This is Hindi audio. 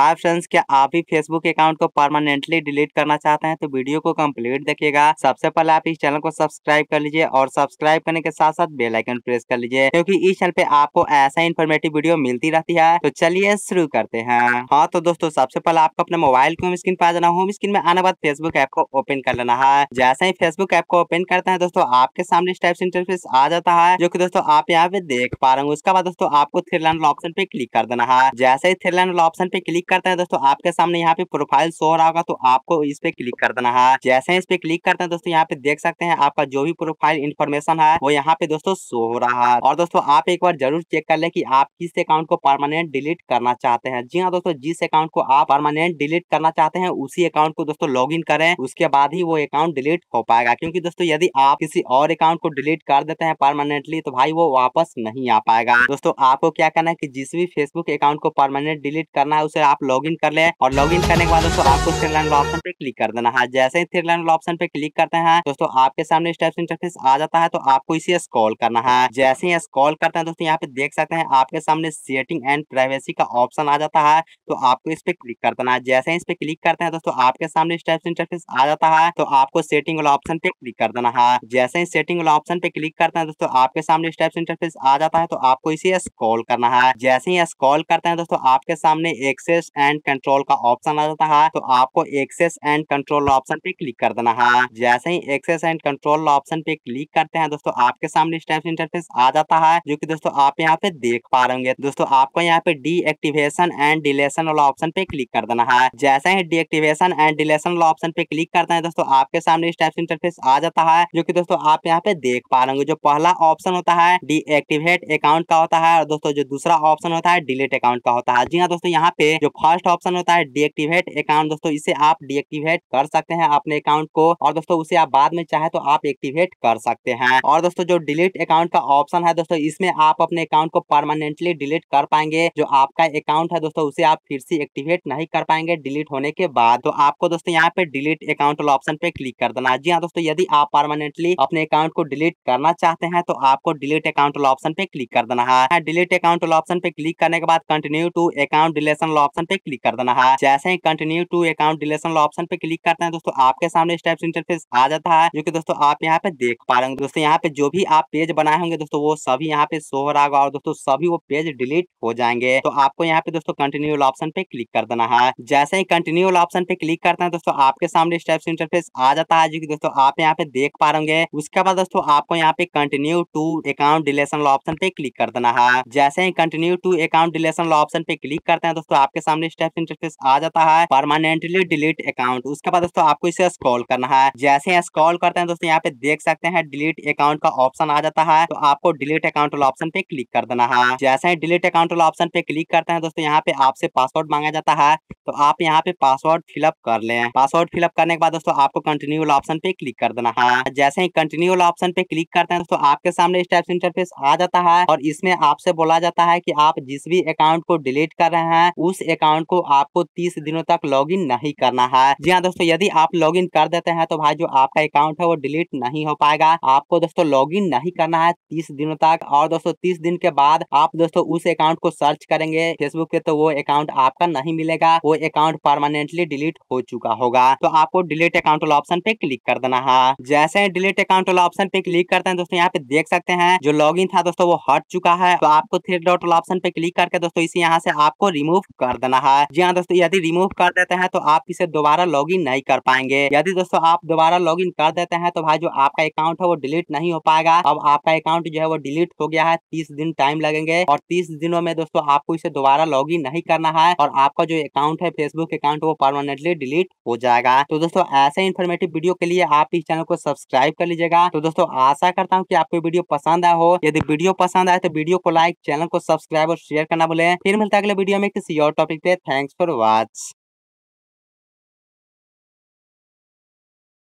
फाइव फ्रेंड्स, क्या आप भी फेसबुक अकाउंट को परमानेंटली डिलीट करना चाहते हैं तो वीडियो को कंप्लीट देखिएगा। सबसे पहले आप इस चैनल को सब्सक्राइब कर लीजिए और सब्सक्राइब करने के साथ साथ बेल आइकन प्रेस कर लीजिए, क्योंकि इस चैनल पे आपको ऐसा इन्फॉर्मेटिव वीडियो मिलती रहती है। तो चलिए शुरू करते हैं। हाँ तो दोस्तों, सबसे पहले आपको अपने मोबाइल की होम स्क्रीन पे आ जाना। होम स्क्रीन में आने बाद फेसबुक ऐप को ओपन कर लेना है। जैसे ही फेसबुक ऐप को ओपन करते हैं दोस्तों, आपके सामने इस टाइप से इंटरफेस आ जाता है, जो की दोस्तों आप यहाँ पे देख पा रहे हो। उसके बाद दोस्तों आपको थ्री लाइन वाला ऑप्शन पे क्लिक कर देना है। जैसे ही थ्री लाइन वाला ऑप्शन पे क्लिक करते हैं दोस्तों, आपके सामने यहाँ पे प्रोफाइल शो हो रहा होगा, तो आपको इस पे क्लिक कर देना है। जैसे इस पे क्लिक करते हैं दोस्तों, यहाँ पे देख सकते हैं आपका जो भी प्रोफाइल इन्फॉर्मेशन है वो यहाँ पे दोस्तों शो हो रहा है। और दोस्तों आप एक बार जरूर चेक कर ले कि आप किस अकाउंट को परमानेंट डिलीट करना चाहते हैं। जी हाँ दोस्तों, जिस अकाउंट को आप परमानेंट डिलीट करना चाहते हैं उसी अकाउंट को दोस्तों लॉग इन करें, उसके बाद ही वो अकाउंट डिलीट हो पाएगा। क्योंकि दोस्तों यदि आप किसी और अकाउंट को डिलीट कर देते हैं परमानेंटली तो भाई वो वापस नहीं आ पाएगा। दोस्तों आपको क्या करना है कि जिस भी फेसबुक अकाउंट को परमानेंट डिलीट करना है उसे आप लॉगिन कर ले, और लॉगिन करने के बाद दोस्तों आपको थ्री लाइन वाला ऑप्शन पे क्लिक कर देना है। जैसे ही थ्री लाइन वाला ऑप्शन पे क्लिक करते हैं दोस्तों, आपके सामने स्टेप्स इंटरफेस आ जाता है, तो आपको इसे स्क्रॉल करना है। जैसे ही स्क्रॉल करते हैं दोस्तों, यहाँ पे देख सकते हैं आपके सामने सेटिंग एंड प्राइवेसी का ऑप्शन आ जाता है, तो आपको इस पे क्लिक कर देना है। जैसे ही इस पे क्लिक करते हैं दोस्तों, आपके सामने स्टेप्स इंटरफेस आ जाता है, तो आपको सेटिंग वाला ऑप्शन पे क्लिक कर देना है। जैसे ही सेटिंग वाला ऑप्शन पे क्लिक करते हैं दोस्तों, आपके सामने स्टेप्स इंटरफेस आ जाता है, तो आपको इसे स्क्रॉल करना है। जैसे ही स्क्रॉल करते हैं दोस्तों, आपके सामने एक्सेस एंड कंट्रोल का ऑप्शन आ जाता है, तो आपको एक्सेस एंड कंट्रोल ऑप्शन पे क्लिक कर देना है। जैसे ही एक्सेस एंड कंट्रोल ऑप्शन पे क्लिक करते हैं दोस्तों, आपके सामने स्टेप्स इंटरफेस आ जाता है, जो कि दोस्तों आप यहाँ पे देख पा रहे होंगे। दोस्तों आपको यहाँ पे डीएक्टिवेशन एंड डिलेशन वाला ऑप्शन पे क्लिक कर देना है। जैसे ही डीएक्टिवेशन एंड डिलेशन वाला ऑप्शन पे क्लिक करते हैं दोस्तों, आपके सामने स्टेप्स इंटरफेस आ जाता है, जो की दोस्तों आप यहाँ पे देख पा रहे होंगे। जो पहला ऑप्शन होता है डीएक्टिवेट अकाउंट का होता है, और दोस्तों जो दूसरा ऑप्शन होता है डिलीट अकाउंट का होता है। जी हाँ दोस्तों, यहाँ पे जो फर्स्ट ऑप्शन होता है डीएक्टिवेट अकाउंट, दोस्तों इसे आप डीएक्टिवेट कर सकते हैं अपने अकाउंट को, और दोस्तों उसे आप बाद में चाहे तो आप एक्टिवेट कर सकते हैं। और दोस्तों जो डिलीट अकाउंट का ऑप्शन है दोस्तों, इसमें आप अपने अकाउंट को परमानेंटली डिलीट कर पाएंगे। जो आपका अकाउंट है दोस्तों उसे आप फिर से एक्टिवेट नहीं कर पाएंगे डिलीट होने के बाद। तो आपको दोस्तों यहाँ पे डिलीट अकाउंट वाला ऑप्शन पे क्लिक कर देना है। जी हाँ दोस्तों, यदि आप परमानेंटली अपने अकाउंट को डिलीट करना चाहते हैं तो आपको डिलीट अकाउंट वाला ऑप्शन पे क्लिक कर देना है। डिलीट अकाउंट वाला ऑप्शन पे क्लिक करने के बाद कंटिन्यू टू अकाउंट डिलेशन वाला ऑप्शन पे क्लिक कर देना है। जैसे ही कंटिन्यू टू अकाउंट डिलेशन वाला ऑप्शन पे क्लिक करते हैं दोस्तों, आपके सामने स्टेप्स इंटरफेस आ जाता है, जो कि दोस्तों आप यहाँ पे देख पा रहे होंगे। दोस्तों यहाँ पे जो भी आप पेज बनाए होंगे दोस्तों वो सभी यहाँ पे शो हो रहा होगा, और दोस्तों सभी वो पेज डिलीट हो जाएंगे। तो आपको यहाँ पे दोस्तों कंटिन्यू वाला ऑप्शन पे क्लिक कर देना है। जैसे ही कंटिन्यू वाला ऑप्शन पे क्लिक करते हैं दोस्तों, आपके सामने स्टेप्स इंटरफेस आ जाता है, जो की दोस्तों आप यहाँ पे देख पा रहे होंगे। उसके बाद दोस्तों आपको यहाँ पे कंटिन्यू टू अकाउंट डिलेशन वाला ऑप्शन पे क्लिक कर देना है। जैसे ही कंटिन्यू टू अकाउंट डिलेशन वाला ऑप्शन पे क्लिक करते हैं दोस्तों, आपके सामने स्टेप्स इंटरफेस आ जाता है परमानेंटली डिलीट अकाउंट। उसके बाद दोस्तों आपको इसे स्क्रॉल करना है। जैसे ही स्क्रॉल करते हैं दोस्तों, यहाँ पे देख सकते हैं डिलीट अकाउंट का ऑप्शन आ जाता है, तो आपको डिलीट अकाउंट वाला ऑप्शन पे क्लिक कर देना है। जैसे ही डिलीट अकाउंट वाला ऑप्शन पे क्लिक करते हैं दोस्तों, यहाँ पे आपसे पासवर्ड मांगा जाता है, तो आप यहाँ पे पासवर्ड फिलअप कर ले। पासवर्ड फिलअप करने के बाद दोस्तों आपको कंटिन्यू वाला ऑप्शन पे क्लिक कर देना है। जैसे ही कंटिन्यू वाला ऑप्शन पे क्लिक करते हैं दोस्तों, आपके सामने स्टेप्स इंटरफेस आ जाता है, और इसमें आपसे बोला जाता है कि आप जिस भी अकाउंट को डिलीट कर रहे हैं उस अकाउंट को आपको 30 दिनों तक लॉगिन नहीं करना है। जी हाँ दोस्तों, यदि आप लॉगिन कर देते हैं तो भाई जो आपका अकाउंट है वो डिलीट नहीं हो पाएगा। आपको दोस्तों लॉगिन नहीं करना है 30 दिनों तक, और दोस्तों 30 दिन के बाद आप दोस्तों उस अकाउंट को सर्च करेंगे फेसबुक पे तो वो अकाउंट आपका नहीं मिलेगा, वो अकाउंट परमानेंटली डिलीट हो चुका होगा। तो आपको डिलीट अकाउंट वाला ऑप्शन पे क्लिक कर देना है। जैसे डिलीट अकाउंट वाला ऑप्शन पे क्लिक करते हैं दोस्तों, यहाँ पे देख सकते हैं जो लॉगिन था दोस्तों वो हट चुका है, तो आपको थ्री डॉट वाला ऑप्शन पे क्लिक करके दोस्तों इसे यहाँ से आपको रिमूव कर देना है। जी हाँ दोस्तों, यदि रिमूव कर देते हैं तो आप इसे दोबारा लॉगिन नहीं कर पाएंगे। यदि दोस्तों आप दोबारा लॉगिन कर देते हैं तो भाई जो आपका अकाउंट है वो डिलीट नहीं हो पाएगा। अब आपका अकाउंट जो है वो डिलीट हो गया है, 30 दिन टाइम लगेंगे, और 30 दिनों में दोस्तों आपको इसे दोबारा लॉगिन नहीं करना है, और आपका जो अकाउंट है फेसबुक अकाउंट वो परमानेंटली डिलीट हो जाएगा। तो दोस्तों ऐसे इन्फॉर्मेटिव वीडियो के लिए आप इस चैनल को सब्सक्राइब कर लीजिएगा। तो दोस्तों आशा करता हूँ कि आपको वीडियो पसंद आया हो। यदि वीडियो पसंद आए तो वीडियो को लाइक, चैनल को सब्सक्राइब और शेयर करना भूलें। फिर मिलता है अगले वीडियो में किसी और टॉपिक पे। Thanks for watch.